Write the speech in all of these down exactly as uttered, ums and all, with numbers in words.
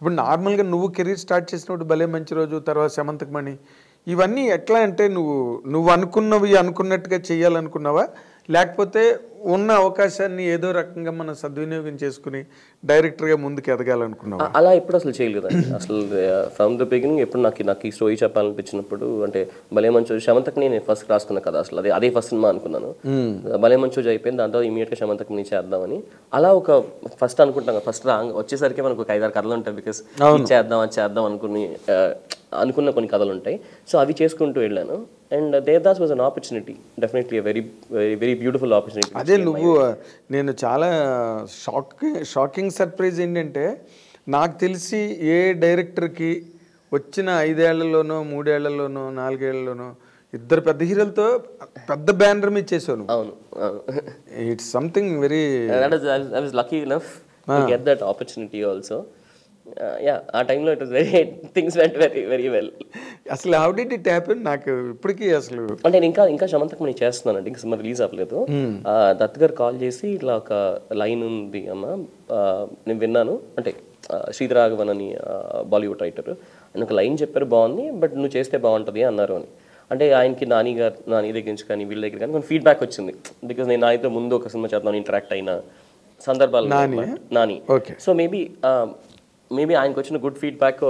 ఇప్పుడు నార్మల్గా నువ్వు కెరీర్ స్టార్ట్ చేసినప్పుడు భలే మంచి రోజు తర్వాత శమంతకమణి ఇవన్నీ ఎట్లా అంటే నువ్వు నువ్వు అనుకున్నవి అనుకున్నట్టుగా చేయాలనుకున్నావా లేకపోతే ఉన్న అవకాశాన్ని ఏదో రకంగా మనం సద్వినియోగం చేసుకుని డైరెక్టర్గా ముందుకు ఎదగాలనుకున్నావా? అలా ఎప్పుడు అసలు చేయలేదండి. అసలు ఫ్రమ్ ద బిగినింగ్ ఎప్పుడు నాకు నాకు ఈ స్టోరీ చెప్పాలనిపించినప్పుడు అంటే భలే మంచోజు శమంతకని నేను ఫస్ట్ రాసుకున్నా కదా, అసలు అదే అదే ఫస్ట్ సినిమా అనుకున్నాను. భలే మంచోజు అయిపోయింది, దాంతో ఇమీడియట్గా శమంతకని చేద్దామని అలా ఒక ఫస్ట్ అనుకుంటాం. ఫస్ట్ రా వచ్చేసరికి మనకు ఒక ఐదారు కథలు ఉంటాయి, బికాస్ చేద్దాం అది చేద్దాం అనుకుని అనుకున్న కొన్ని కథలు ఉంటాయి. సో అవి చేసుకుంటూ వెళ్ళాను. And Devadas was an opportunity, definitely very very beautiful opportunity. అదే నువ్వు నేను చాలా షాక్ షాకింగ్ సర్ప్రైజ్ ఏంటంటే నాకు తెలిసి ఏ డైరెక్టర్కి వచ్చిన ఐదేళ్లలోనో మూడేళ్లలోనో నాలుగేళ్లలోనో ఇద్దరు పెద్ద హీరోలతో పెద్ద బ్యానర్ మీద చేశాను. అవును, it's something very I was lucky enough to get that opportunity also. Yeah ఆ టైంలో it was very things went very very well. అసలు హౌ డిడ్ ఇట్ హ్యాపెన్? నాకు ఇప్పటికీ అసలు అంటే నేను ఇంకా ఇంకా శమంతకు నేను చేస్తున్నానండి, ఇంకా సినిమా రిలీజ్ అవ్వలేదు. దత్ గారు కాల్ చేసి ఇట్లా ఒక లైన్ ఉంది అమ్మ నేను విన్నాను అంటే శ్రీధర్ రాఘవన్ అని బాలీవుడ్ రైటర్ అని ఒక లైన్ చెప్పారు, బాగుంది బట్ నువ్వు చేస్తే బాగుంటుంది అన్నారు అని. అంటే ఆయనకి నాని గారు నాని దగ్గర నుంచి కానీ వీళ్ళ దగ్గర కానీ కొంచెం ఫీడ్బ్యాక్ వచ్చింది, బికాజ్ నేను నాతో ముందు ఒక సినిమా చేద్దామని ఇంటరాక్ట్ అయిన సందర్భాలు నాని. సో మేబీ మేబీ ఆయనకు వచ్చిన గుడ్ ఫీడ్బ్యాక్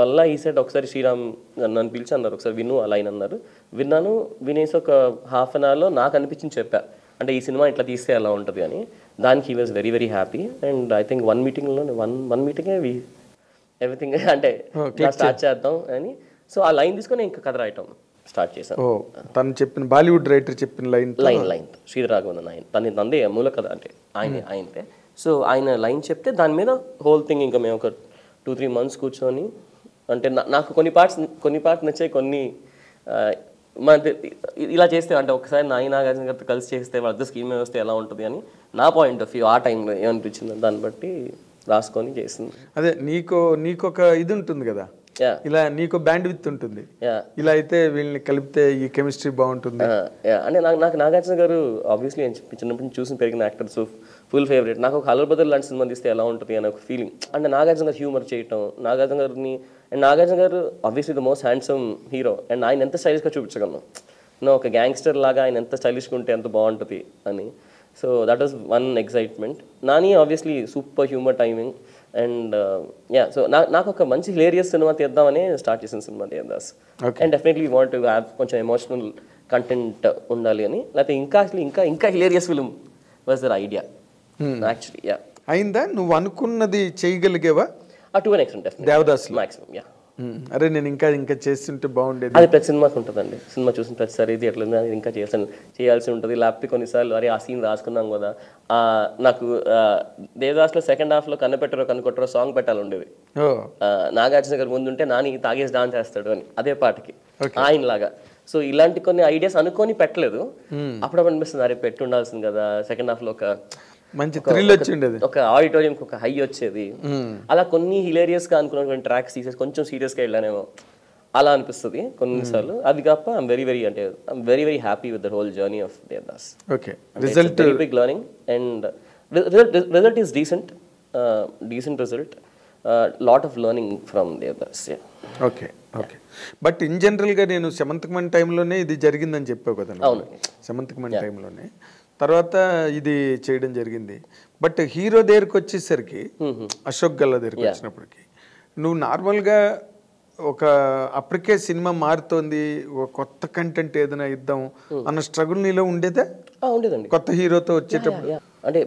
వల్ల ఈ సెట్ ఒకసారి శ్రీరామ్ నన్ను పిలిచి అన్నారు ఒకసారి విను అలా ఆయన అన్నారు. విన్నాను, వినేసి ఒక హాఫ్ అన్ అవర్లో నాకు అనిపించింది చెప్పా, అంటే ఈ సినిమా ఇట్లా తీస్తే అలా ఉంటుంది అని. దానికి he was very very happy. And I think one మీటింగ్లో వన్ వన్ మీటింగే వి ఎవ్రీథింగ్ అంటే స్టార్ట్ చేద్దాం అని. సో ఆ లైన్ తీసుకొని ఇంకా కథ రాయటం స్టార్ట్ చేశాను. తను చెప్పిన బాలీవుడ్ రైటర్ చెప్పిన line line line Sridhar Raghavan ఆయన తన తందే మూల కథ అంటే ఆయన ఆయనతే సో ఆయన లైన్ చెప్తే దాని మీద హోల్ థింగ్ ఇంకా మేము ఒక టూ త్రీ మంత్స్ కూర్చొని అంటే నాకు కొన్ని పార్ట్స్ కొన్ని పార్ట్స్ నచ్చాయి, కొన్ని మన ఇలా చేస్తే అంటే ఒకసారి నాని నాగార్జున గారితో కలిసి చేస్తే వాళ్ళతో స్కీమ్ వస్తే ఎలా ఉంటుంది అని నా పాయింట్ ఆఫ్ వ్యూ ఆ టైంలో ఏమనిపించిందో దాన్ని బట్టి రాసుకొని చేసింది. అదే నీకు నీకు ఒక ఇది ఉంటుంది కదా, ఇలా నీకు బ్యాండ్ విత్ ఉంటుంది, ఇలా అయితే వీళ్ళని కలిపితే ఈ కెమిస్ట్రీ బాగుంటుంది అంటే నాకు నాకు నాగార్జున గారు ఆబ్వియస్లీ అని చెప్పి చిన్నప్పటి నుంచి చూసిన పెరిగిన యాక్టర్స్ ఫుల్ ఫేవరెట్. నాకు ఒక హలో బ్రదర్ లాంటి సినిమా తీస్తే ఎలా ఉంటుంది అనే ఒక ఫీలింగ్. అంటే నాగార్జున గారు హ్యూమర్ చేయటం, నాగార్జున గారిని and Nagarjuna garu obviously the most handsome hero and ఆయన ఎంత స్టైలిష్గా చూపించగలను, నేను ఒక గ్యాంగ్స్టర్ లాగా ఆయన ఎంత స్టైలిష్గా ఉంటే ఎంత బాగుంటుంది అని. So that was one excitement. Nani obviously super humour timing and yeah. So నా నాకు ఒక మంచి హిలేరియస్ సినిమా తీద్దామని స్టార్ట్ చేసిన cinema Devadas. And definitely want to have కొంచెం ఎమోషనల్ కంటెంట్ ఉండాలి అని, లేకపోతే ఇంకా అసలు ఇంకా ఇంకా hilarious film was the idea actually. Yeah అయిందా నువ్వు అనుకున్నది చేయగలిగేవా? To an extent Devadas maximum. Yeah అరే నేను ఇంకా ఇంకా చేస్తుంటే బాగుండేది, అది ప్రతి సినిమాకి ఉంటుందండి. సినిమా చూసిన ప్రతిసారి ఇది ఎట్లా ఇంకా చేయాల్సి చేయాల్సి ఉంటుంది, లేకపోతే కొన్నిసార్లు అరే ఆ సీన్ రాసుకున్నాం కదా. నాకు దేవదాస్లో సెకండ్ హాఫ్లో కన్నపెట్టరో కనుకొట్టరో సాంగ్ పెట్టాలి ఉండేది. నాగార్జున గారు ముందుంటే నాని తాగేసి డాన్స్ చేస్తాడు అని అదే పాటకి ఆయనలాగా. సో ఇలాంటి కొన్ని ఐడియాస్ అనుకొని పెట్టలేదు, అప్పుడప్పుడు అనిపిస్తుంది అరే పెట్టి ఉండాల్సింది కదా సెకండ్ హాఫ్లో ఒక మంచి థ్రిల్ వచ్చేది, ఒక ఆడిటోరియం ఒక హై వచ్చేది. అలా కొన్ని హిలేరియస్ గా అనుకున్నటువంటి ట్రాక్స్ తీసేసి కొంచెం సీరియస్ గా వెళ్ళానేమో అలా అనిపిస్తుంది కొన్నిసార్లు. అది కాక ఐఎమ్ వెరీ వెరీ అంటే I'm very very happy with the whole journey of Devadas. Okay result very big learning and result is decent decent result lot of learning from Devadas. Okay okay but in జనరల్గా నేను శమంతకమణి టైంలోనే ఇది జరిగిందని చెప్పావు కదా. అవును శమంతకమణి టైంలోనే తర్వాత ఇది చేయడం జరిగింది. బట్ హీరో దగ్గరకు వచ్చేసరికి అశోక్ గల్లా దగ్గరకు వచ్చినప్పటికీ నువ్వు నార్మల్గా ఒక అప్పటికే సినిమా మారుతోంది, ఒక కొత్త కంటెంట్ ఏదైనా ఇద్దాం అన్న స్ట్రగుల్ నీలో ఉండేదా? ఉండేదండి కొత్త హీరోతో వచ్చేటప్పుడు. అంటే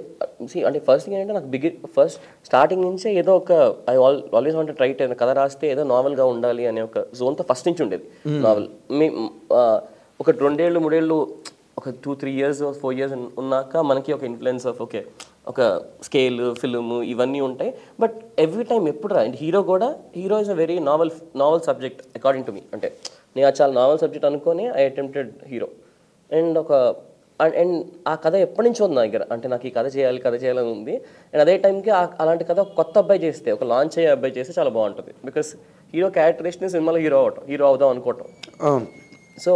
అంటే ఫస్ట్ థింగ్ ఏంటంటే నాకు బిగి ఫస్ట్ స్టార్టింగ్ నుంచే ఏదో ఒక I all always want right అయిన కథ రాస్తే ఏదో నావల్గా ఉండాలి అనే ఒక జోన్తో ఫస్ట్ నుంచి ఉండేది నావల్. మీ ఒక రెండేళ్ళు మూడేళ్ళు ఒక two three years four years ఉన్నాక మనకి ఒక ఇన్ఫ్లుయెన్స్ ఆఫ్ ఓకే ఒక స్కేల్ ఫిలిం ఇవన్నీ ఉంటాయి. బట్ ఎవ్రీ టైం ఎప్పుడు రా అండ్ హీరో కూడా hero is a very novel novel subject according to me. అంటే నేను చాలా నావల్ సబ్జెక్ట్ అనుకొని ఐ అటెంప్టెడ్ హీరో అండ్ ఒక అండ్ అండ్ ఆ కథ ఎప్పటి నుంచో ఉంది నా దగ్గర, అంటే నాకు ఈ కథ చేయాలి కథ చేయాలని ఉంది. అండ్ అదే టైంకి అలాంటి కథ ఒక కొత్త అబ్బాయి చేస్తే ఒక లాంచ్ అయ్యే అబ్బాయి చేస్తే చాలా బాగుంటుంది, బికాస్ హీరో క్యారెక్టరేషన్ సినిమాలో హీరో అవటం హీరో అవుదాం అనుకోవటం. సో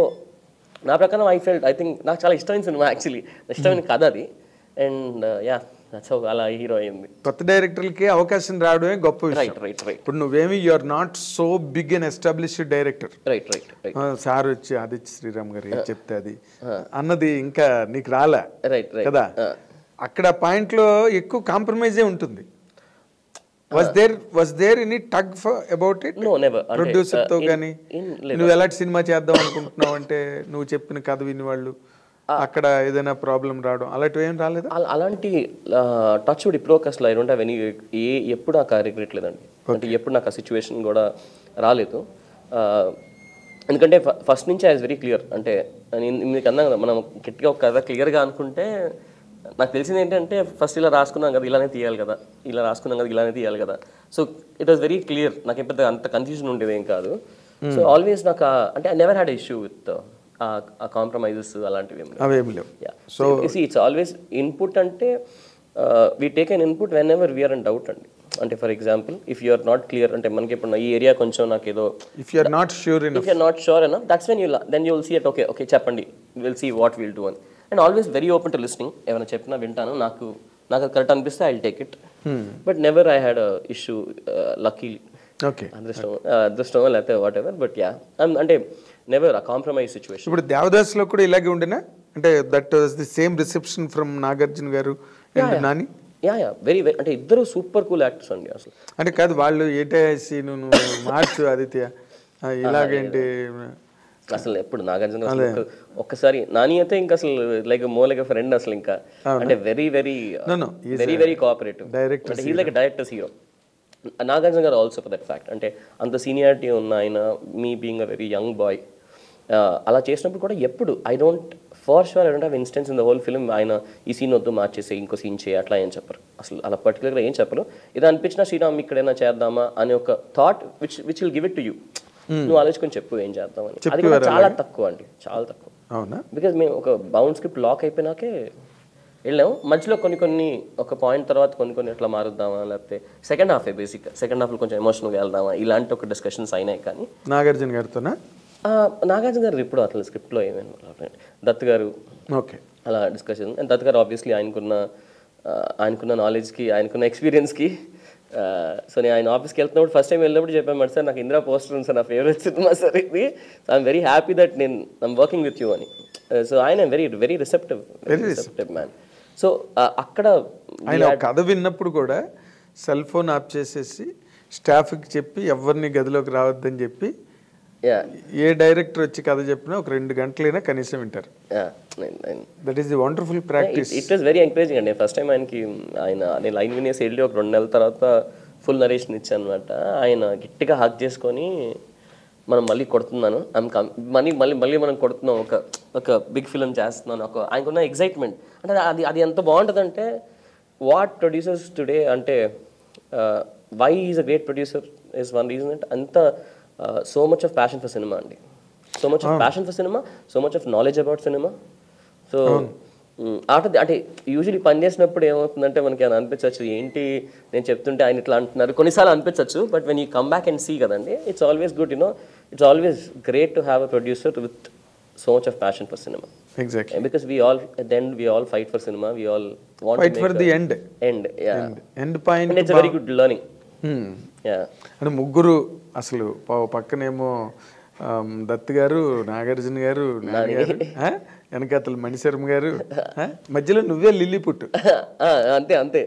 నా ప్రకారం ఐ ఫెల్ట్ ఐ థింక్ నాకు చాలా ఇష్టమైన సినిమా యాక్చువల్లీ, ఇష్టమైన కథ అది. And yeah That's how I am a hero. Kotta directorlke avakasham raadame goppa vishayam. Right, right, right. Ippudu nuvvemi you are not so big an established director. Right, right, right. Sir vachi adi Sriram garu em chepte adi annadi inka neeku raala. Right, right. Kada akkada point lo ekku compromise e untundi. Was there was there any tug for about it? No, never. Producer tho gani nu ela cinema cheddam anukuntunnao ante nu cheppina kada vini vallu అక్కడ ఏదైనా problem రావడం అలాంటివి ఏం రాలేదు. అలాంటి touch would ప్రోకస్లో I don't have any a ఎప్పుడు నాకు రిగ్రెట్ లేదండి. అంటే ఎప్పుడు నాకు ఆ సిచ్యువేషన్ కూడా రాలేదు. ఎందుకంటే ఫస్ట్ నుంచి ఐ వాజ్ వెరీ క్లియర్. అంటే మీకు అన్నా కదా మనం గట్టిగా ఒక కథ క్లియర్గా అనుకుంటే నాకు తెలిసింది ఏంటంటే ఫస్ట్ ఇలా రాసుకున్నాం కదా ఇలానే తీయాలి కదా ఇలా రాసుకున్నాం కదా ఇలానే తీయాలి కదా so it was very clear. నాకు ఎప్పుడు అంత కన్ఫ్యూజన్ ఉండేది ఏం కాదు. సో ఆల్వేస్ నాకు అంటే I never had issue with uh compromises అలాంటివి అవేమి లేవు. సో ఇట్స్ ఆల్వేస్ ఇన్పుట్ అంటే we take an input whenever we are in doubt అండి. అంటే for example if you're not clear అంటే మనకి ఇప్పుడు ఈ ఏరియా కొంచెం నాకు ఏదో if you're not sure if you're not sure అన్న that's when you then you will see it. Okay okay చెప్పండి will see what will do అని and always very open to listening. ఏమైనా చెప్పినా వింటాను. నాకు నాకు అది కరెక్ట్ అనిపిస్తే I will take it. But never I had issue lucky okay అదృష్టం అదృష్టం లేకపోతే వాట్ ఎవర్ బట్ యా అంటే నెవర్ అ కాంప్రమైజ్ సిచ్యువేషన్. ఇప్పుడు దేవదాస్లో కూడా ఇలాగే ఉండేనా అంటే that was the same reception from Nagarjuna garu and Nani. Yeah yeah very very అంటే ఇద్దరు సూపర్ కూల్ యాక్టర్స్ అండి అసలు. అంటే కాదు వాళ్ళు ఏటేసి నువ్వు మార్చు ఆదిత్య ఇలాగేంటి అసలు ఎప్పుడు నాగార్జున ఒక్కసారి నాని అయితే ఇంకా అసలు లైక్ మోలైక్ ఫ్రెండ్ అసలు ఇంకా అంటే very very very very cooperative director he like director's hero. Nagarjuna garu also for that fact అంటే అంత సీనియారిటీ ఉన్న ఆయన me being a very young boy అలా చేసినప్పుడు కూడా ఎప్పుడు I don't for sure I don't have instance in the whole film ఆయన ఈ సీన్ వద్దు మార్చేసి ఇంకో సీన్ చేయి అట్లా ఏం చెప్పరు అసలు. అలా పర్టికులర్గా ఏం చెప్పరు. ఇది అనిపించినా శ్రీరామ్ ఇక్కడైనా చేద్దామా అనే ఒక thought which which will give it to you. నువ్వు ఆలోచించుకొని చెప్పు ఏం చేద్దామని. అది కూడా చాలా తక్కువ అండి చాలా తక్కువ. అవునా బికాజ్ మేము ఒక బౌండ్ స్క్రిప్ట్ లాక్ అయిపోయినాకే వెళ్ళాము. మధ్యలో కొన్ని కొన్ని ఒక పాయింట్ తర్వాత కొన్ని కొన్ని ఎట్లా మారుద్దామా లేకపోతే సెకండ్ హాఫే బేసిక్గా సెకండ్ హాఫ్లో కొంచెం ఎమోషనల్గా వెళ్దామా ఇలాంటి ఒక డిస్కషన్స్ అయినాయి. కానీ నాగార్జున గారితోనా నాగార్జున గారు ఇప్పుడు అసలు స్క్రిప్ట్లో ఏమైనా దత్ గారు ఓకే అలా డిస్కషన్. అండ్ దత్ గారు ఆబ్వియస్లీ ఆయనకున్న ఆయనకున్న నాలెడ్జ్కి ఆయనకున్న ఎక్స్పీరియన్స్కి సో నేను ఆయన ఆఫీస్కి వెళ్తున్నప్పుడు ఫస్ట్ టైం వెళ్ళినప్పుడు చెప్పాను మరి సార్ నాకు ఇందిరా పోస్టర్ ఉంది సార్ నా ఫేవరెట్ సినిమా సార్ ఇది so I'm very happy that నేను ఐఎమ్ వర్కింగ్ విత్ యూ అని. సో ఆయన very very receptive very receptive man. So అక్కడ ఆయన కథ విన్నప్పుడు కూడా సెల్ ఫోన్ ఆఫ్ చేసేసి స్టాఫ్కి చెప్పి ఎవరిని గదిలోకి రావద్దని చెప్పి ఏ డైరెక్టర్ వచ్చి కథ చెప్పినా ఒక రెండు గంటలైనా కనీసం వింటారు. That is the wonderful practice. It was very encouraging అండి. ఫస్ట్ టైం ఆయనకి ఆయన నేను లైన్ వినేసి వెళ్ళి ఒక రెండు నెలల తర్వాత ఫుల్ నరేషన్ ఇచ్చాను అనమాట. ఆయన గట్టిగా హాక్ చేసుకొని మనం మళ్ళీ కొడుతున్నాను మనీ మళ్ళీ మళ్ళీ మనం కొడుతున్నాం ఒక ఒక బిగ్ ఫిల్మ్ చేస్తున్నాను ఒక ఆయనకున్న ఎగ్జైట్మెంట్ అంటే అది అది ఎంత బాగుంటుందంటే వాట్ ప్రొడ్యూసర్స్ టుడే అంటే why is a great producer is one reason అంటే అంత so much of passion for cinema అండి. So much of passion for cinema so much of knowledge about cinema. So after అంటే usually పని చేసినప్పుడు ఏమవుతుందంటే మనకి అని అనిపించవచ్చు ఏంటి నేను చెప్తుంటే ఆయన ఇట్లా అంటున్నారు కొన్నిసార్లు అనిపించవచ్చు. But when you come back and see కదండి it's always good you know it's always great to have a producer with so much of passion for cinema. Exactly. And because we all at the end we all fight for cinema we all want fight to make for the end end yeah end, end point and it's a very good learning. Hmm. Yeah. And ముగ్గురు అసలు పక్కనేమో దత్ గారు నాగార్జున గారు నాని గారు వెనకాతలు మణిశర్మ గారు మధ్యలో నువ్వే లిల్లీ పుట్టు అంతే అంతే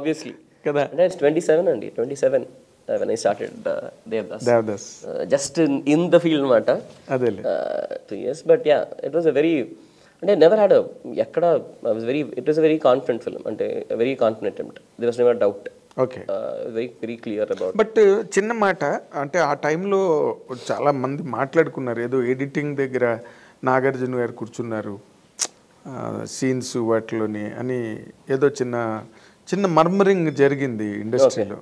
ఆబ్వియస్లీ కదా. అంటే ట్వంటీ సెవెన్ అండి twenty seven Uh, when I started uh, Devdas, Devdas. Uh, just in, in the field matter, uh, two years. But yeah, it was a very, and I never had a, yakada, I was very, it was a very confident film, and a very confident attempt. There was never a doubt. Okay. Uh, very, very clear about. But chinna matter, ante aa time lo chaala mandi maatladukunnaru, edo editing daggara Nagarjuna garu kurchunnaru, scenes vatloni ani edo chinna chinna murmuring jarigindi ఇండస్ట్రీలో.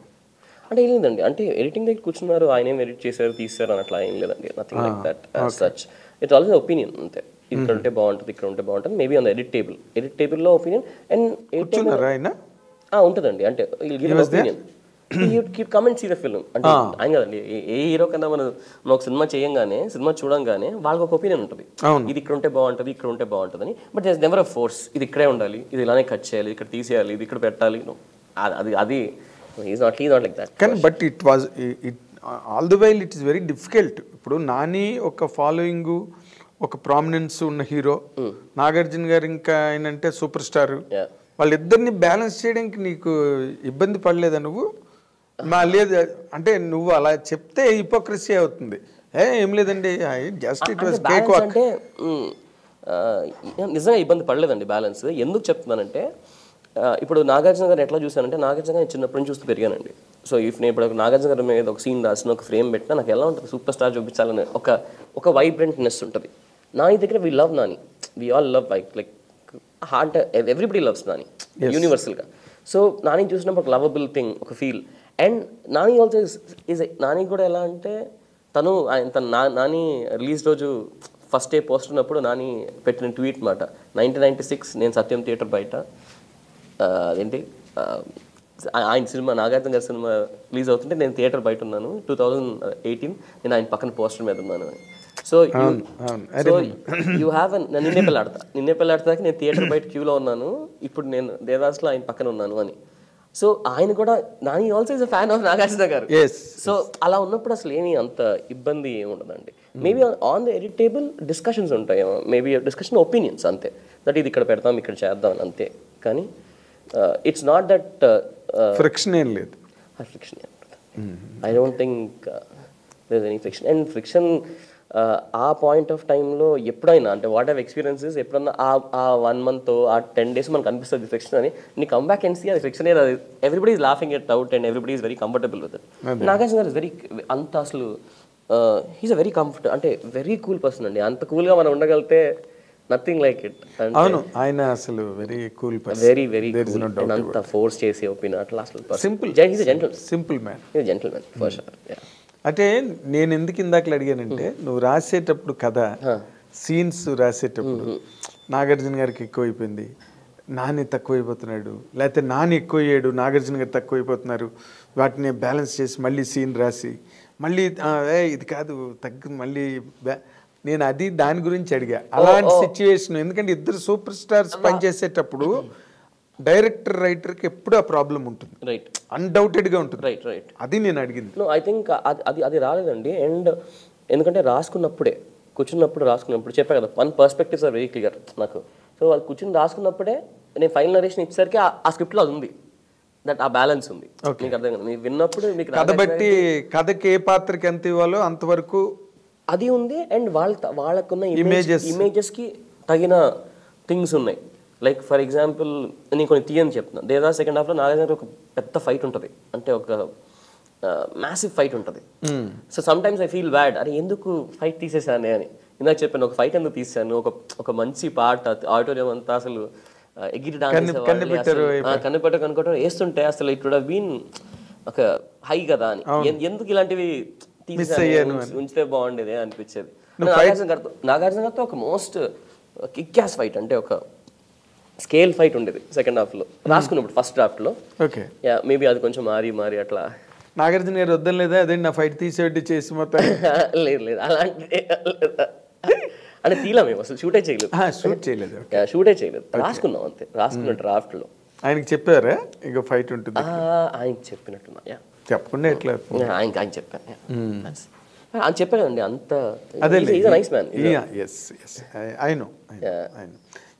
అంటే ఏం లేదండి అంటే editing దగ్గర కూర్చున్నారు ఆయన ఏం edit చేశారు తీశారు అని అట్లా ఏం లేదండి. Nothing like that such it's always opinion అంతే. ఇక్కడ ఉంటే బాగుంటుంది ఇక్కడ ఉంటే బాగుంటుంది maybe on edit table edit టేబుల్లో ఒపీనియన్ అండ్ కూర్చున్నారు ఆయన ఉంటుందండి అంటే you keep come and see the film. And hero can cinema cinema opinion. But there's never a force. He's not he's not like that. Can, but it was it, it all the while it is very difficult. Nani oka following oka prominence unna hero. Mm. Nagarjuna garu inka enante superstar. Yeah. While iddarni balance cheyadaniki neeku ibbandi padaledu anuvu. Ma ledhu ante nuvu ala chepte hypocrisy avutundi. Hey, em ledandi just it was cake walk. Ante nijanga ibbandi padaledandi balance. Enduku cheptunanante Uh, if you Nagarjuna garu etla chusanante Nagarjuna chinnappudu chustu periganandi. So if you Nagarjuna garu meda oka scene rasina oka frame pettina naku ela untundi superstar chupichalane oka oka vibrantness untadi. Nani daggara we love Nani. We all love like like heart everybody loves Nani. Yes. Universal ga. So Nani chusinappudu oka lovable thing oka feel and Nani also is, is a, Nani kuda ela ante tanu tanu Nani release roju first day post unnappudu Nani pettina tweet mata nineteen ninety-six nen Satyam theater baita Uh, uh, I am cinema Nagarjuna garu cinema release avutunte nenu theater bayita unnanu twenty eighteen nenu ayana pakkana poster meda unnanu so you um, um, so you have an ninne pelladta ninne pelladta ki nenu theater bayita queue lo unnanu ippudu nenu Devdas lo ayana pakkana unnanu ani so ayana kuda Nani also is a fan of Nagarjuna garu yes so ala unnappudu asalu emi anta ibbandi em undadandi maybe on the edit table discussions untayi maybe discussion opinions ante that idi ikkada pedtam ikkada cheddam ante kani Uh, it's not that uh, uh, friction in it. Uh, friction. Mm-hmm. I don't think uh, there's any friction. And friction, uh, our point of time lo, ante what I've experienced is, eppudana ah one month or ah ten days man kanipistadi friction ani. You come back and see the friction. Everybody is laughing it out and everybody is very comfortable with it. Nagarjuna is very antaslu. Uh, he's a very comfortable, ante very cool person andi. Anta cool ga mana undagalte. Nothing like it. Oh no, I am a very cool person. Very, very there cool. There is no doubt about it. Force chase opinion at last person. Simple. He's a gentleman. Simple man. He's a gentleman, for mm. sure. Yeah. Ate, nenu enduku indakla adiganante nu rasetappudu kada scenes rasetappudu Nagarjuna gariki ekku ayipoyindi. Nani takku ayipotunadu. Lathe Nani ekku ayadu, Nagarjuna garu takku ayipotunnaru. Vatni balance chesi malli scene rasi. Malli eh idi kaadu taggu malli నేను అది దాని గురించి అడిగా అలాంటి situation ఎందుకంటే ఇద్దరు super stars పని చేసేటప్పుడు డైరెక్టర్ రైటర్ కి ఎప్పుడు ఆ ప్రాబ్లం ఉంటుంది రైట్ అన్‌డౌటెడ్ గా ఉంటుంది రైట్ రైట్ అది నేను అడిగింది నో ఐ థింక్ అది అది రాలేదండి అండ్ ఎందుకంటే రాసుకున్నప్పుడే కూర్చున్నప్పుడు రాసుకున్నప్పుడు చెప్పా కదా one perspectives are very clear నాకు సో వాళ్ళు కూర్చుని రాసుకున్నప్పుడే నేను ఫైనల్ నరేషన్ ఇచ్చేసరికి ఆ స్క్రిప్ట్ లో అది ఉంది దట్ ఆ బ్యాలెన్స్ ఉంది మీకు అర్థం కదా మీరు విన్నప్పుడు మీకు కథ బట్టి కథకి ఏ పాత్రకి ఎంత ఇవ్వాలో అంతవరకు అది ఉంది అండ్ వాళ్ళ వాళ్ళకున్న ఇమేజెస్ ఇమేజెస్కి తగిన థింగ్స్ ఉన్నాయి లైక్ ఫర్ ఎగ్జాంపుల్ నేను కొన్ని తీయని చెప్తున్నాను దేదా సెకండ్ హాఫ్లో నాగార్జున ఒక పెద్ద ఫైట్ ఉంటుంది అంటే ఒక మ్యాసివ్ ఫైట్ ఉంటుంది so sometimes I feel bad అరే ఎందుకు ఫైట్ తీసేసాను అని ఇందాక చెప్పాను ఒక ఫైట్ ఎందుకు తీసాను ఒక ఒక మంచి పాట ఆడిటోరియం అంతా అసలు ఎగిరి డాన్స్ కనిపెట్ట కనుకోవటం వేస్తుంటే అసలు ఇట్ వుడ్ హావ్ బీన్ ఒక హై కదా అని ఎందుకు ఇలాంటివి ఉంచితే బాగుండేది అనిపించేది నాగార్జున గారితో నాగార్జున గారితో ఒక మోస్ట్ కిక్ యాస్ ఫైట్ అంటే ఒక స్కేల్ ఫైట్ ఉండేది సెకండ్ హాఫ్ లో రాసుకున్నప్పుడు ఫస్ట్ డ్రాఫ్ట్ లో ఓకే యా మేబీ అది కొంచెం మారి మారి అట్లా నాగార్జున గారు వద్దని లేదా అదే నా ఫైట్ తీసేటి చేసి మొత్తం లేదు లేదు అలాంటి అంటే తీలా మేము అసలు షూటే చేయలేదు షూట్ చేయలేదు షూటే చేయలేదు రాసుకున్నాం అంతే రాసుకున్న డ్రాఫ్ట్ లో ఆయనకి చెప్పారా ఇంకో ఫైట్ ఉంటుంది ఆయనకి చెప్పినట్టున్నా యా చెప్పకుండా ఎట్లా ఆయన ఆయన చెప్పాను ఆయన చెప్పానండి అంత ఐ నో